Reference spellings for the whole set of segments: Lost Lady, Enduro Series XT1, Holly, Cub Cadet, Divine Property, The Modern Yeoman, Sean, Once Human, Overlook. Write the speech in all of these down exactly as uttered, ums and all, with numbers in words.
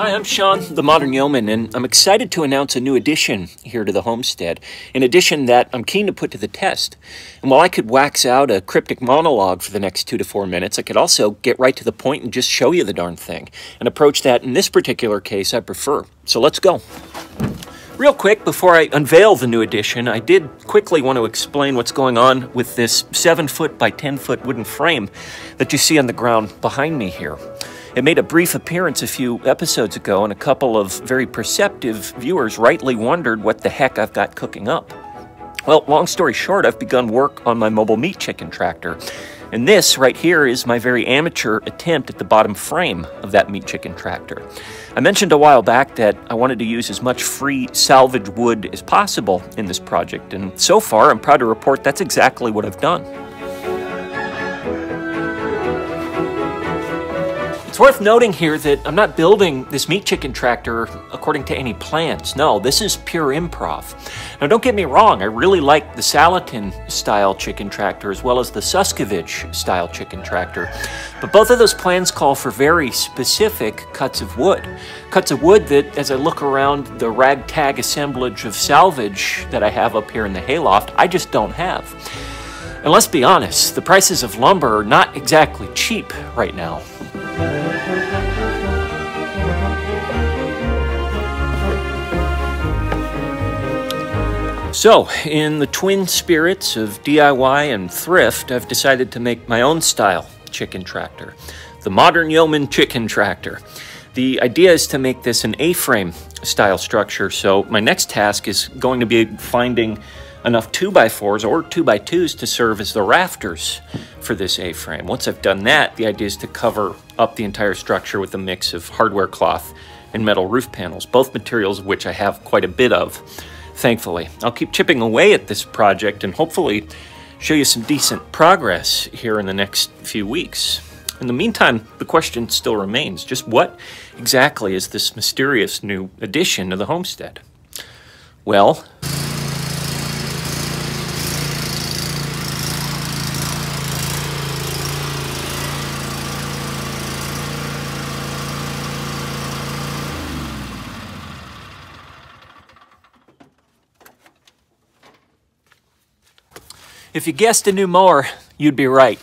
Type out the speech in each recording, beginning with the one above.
Hi, I'm Sean, the Modern Yeoman, and I'm excited to announce a new addition here to the homestead, an addition that I'm keen to put to the test. And while I could wax out a cryptic monologue for the next two to four minutes, I could also get right to the point and just show you the darn thing, an approach that, in this particular case, I prefer. So let's go. Real quick, before I unveil the new addition, I did quickly want to explain what's going on with this seven foot by ten foot wooden frame that you see on the ground behind me here. It made a brief appearance a few episodes ago, and a couple of very perceptive viewers rightly wondered what the heck I've got cooking up. Well, long story short, I've begun work on my mobile meat chicken tractor. And this right here is my very amateur attempt at the bottom frame of that meat chicken tractor. I mentioned a while back that I wanted to use as much free salvage wood as possible in this project, and so far I'm proud to report that's exactly what I've done. It's worth noting here that I'm not building this meat chicken tractor according to any plans. No, this is pure improv. Now, don't get me wrong, I really like the Salatin-style chicken tractor as well as the Suskovich-style chicken tractor, but both of those plans call for very specific cuts of wood. Cuts of wood that, as I look around the ragtag assemblage of salvage that I have up here in the hayloft, I just don't have. And let's be honest, the prices of lumber are not exactly cheap right now. So, in the twin spirits of D I Y and thrift, I've decided to make my own style chicken tractor, the Modern Yeoman chicken tractor. The idea is to make this an A-frame style structure, so my next task is going to be finding enough two by fours or two by twos to serve as the rafters for this A-frame. Once I've done that, the idea is to cover up the entire structure with a mix of hardware cloth and metal roof panels, both materials of which I have quite a bit of. Thankfully, I'll keep chipping away at this project and hopefully show you some decent progress here in the next few weeks. In the meantime, the question still remains, just what exactly is this mysterious new addition to the homestead? Well, if you guessed a new mower, you'd be right.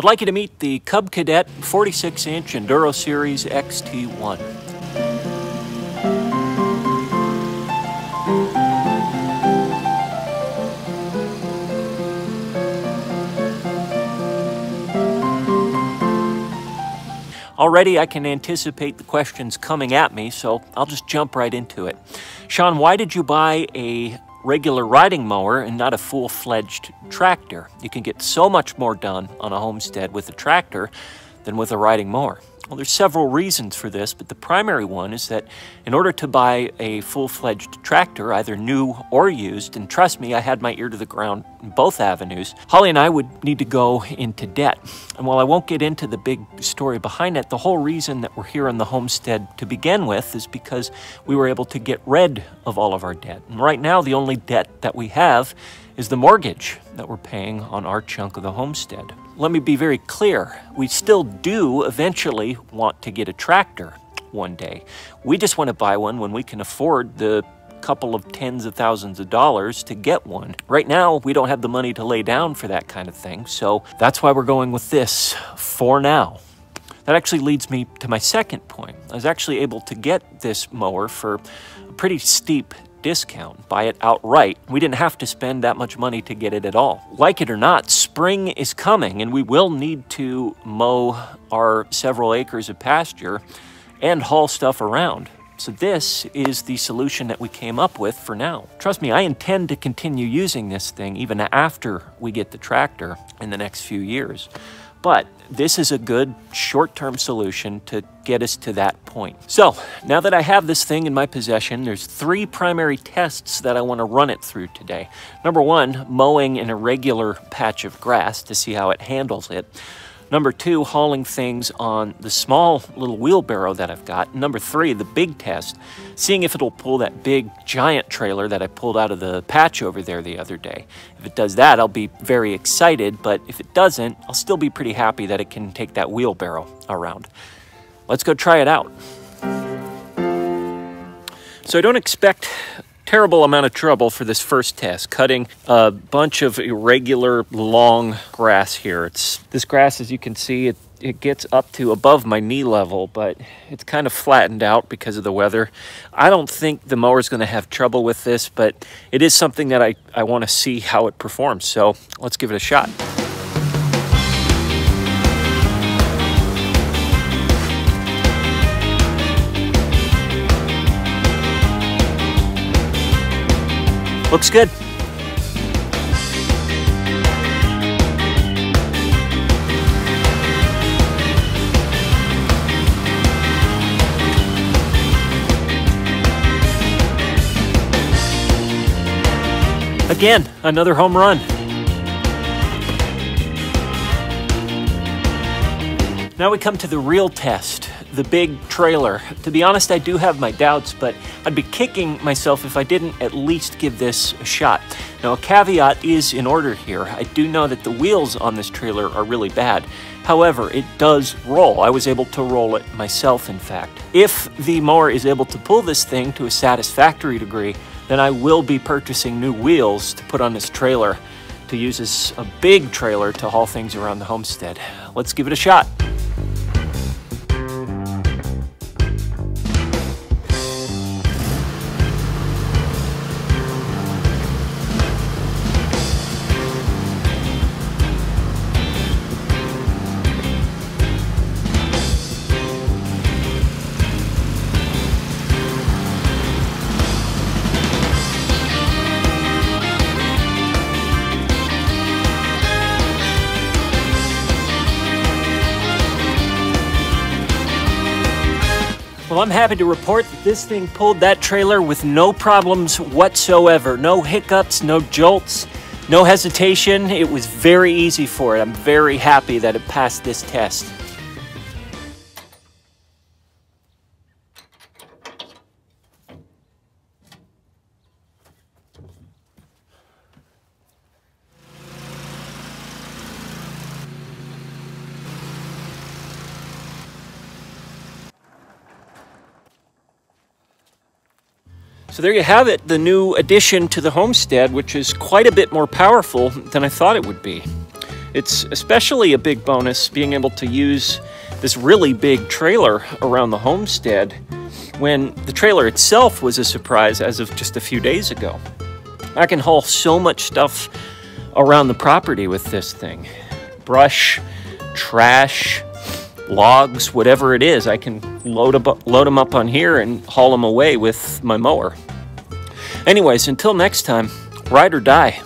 I'd like you to meet the Cub Cadet forty-six inch Enduro Series X T one. Already I can anticipate the questions coming at me, so I'll just jump right into it. Sean, why did you buy a regular riding mower and not a full-fledged tractor? You can get so much more done on a homestead with a tractor than with a riding mower. Well, there's several reasons for this, but the primary one is that in order to buy a full-fledged tractor, either new or used, and trust me, I had my ear to the ground in both avenues, Holly and I would need to go into debt. And while I won't get into the big story behind it, the whole reason that we're here on the homestead to begin with is because we were able to get rid of all of our debt. And right now, the only debt that we have is the mortgage that we're paying on our chunk of the homestead. Let me be very clear, we still do eventually want to get a tractor one day. We just want to buy one when we can afford the couple of tens of thousands of dollars to get one. Right now, we don't have the money to lay down for that kind of thing, so that's why we're going with this for now. That actually leads me to my second point. I was actually able to get this mower for a pretty steep discount, buy it outright. We didn't have to spend that much money to get it at all. Like it or not, spring is coming and we will need to mow our several acres of pasture and haul stuff around. So this is the solution that we came up with for now. Trust me, I intend to continue using this thing even after we get the tractor in the next few years. But this is a good short-term solution to get us to that point. So now that I have this thing in my possession, there's three primary tests that I want to run it through today. Number one, mowing an irregular patch of grass to see how it handles it. Number two, hauling things on the small little wheelbarrow that I've got. Number three, the big test, seeing if it'll pull that big giant trailer that I pulled out of the patch over there the other day. If it does that, I'll be very excited, but if it doesn't, I'll still be pretty happy that it can take that wheelbarrow around. Let's go try it out. So I don't expect terrible amount of trouble for this first test, cutting a bunch of irregular long grass here. It's this grass, as you can see, it, it gets up to above my knee level, but it's kind of flattened out because of the weather. I don't think the mower's going to have trouble with this, but it is something that I, I want to see how it performs. So let's give it a shot. Looks good. Again, another home run. Now we come to the real test, the big trailer. To be honest, I do have my doubts, but I'd be kicking myself if I didn't at least give this a shot. Now, a caveat is in order here. I do know that the wheels on this trailer are really bad. However, it does roll. I was able to roll it myself, in fact. If the mower is able to pull this thing to a satisfactory degree, then I will be purchasing new wheels to put on this trailer to use as a big trailer to haul things around the homestead. Let's give it a shot. Well, I'm happy to report that this thing pulled that trailer with no problems whatsoever. No hiccups, no jolts, no hesitation. It was very easy for it. I'm very happy that it passed this test. So there you have it, the new addition to the homestead, which is quite a bit more powerful than I thought it would be. It's especially a big bonus being able to use this really big trailer around the homestead when the trailer itself was a surprise as of just a few days ago. I can haul so much stuff around the property with this thing. Brush, trash, logs, whatever it is, I can load, up, load them up on here and haul them away with my mower. Anyways, until next time, ride or die.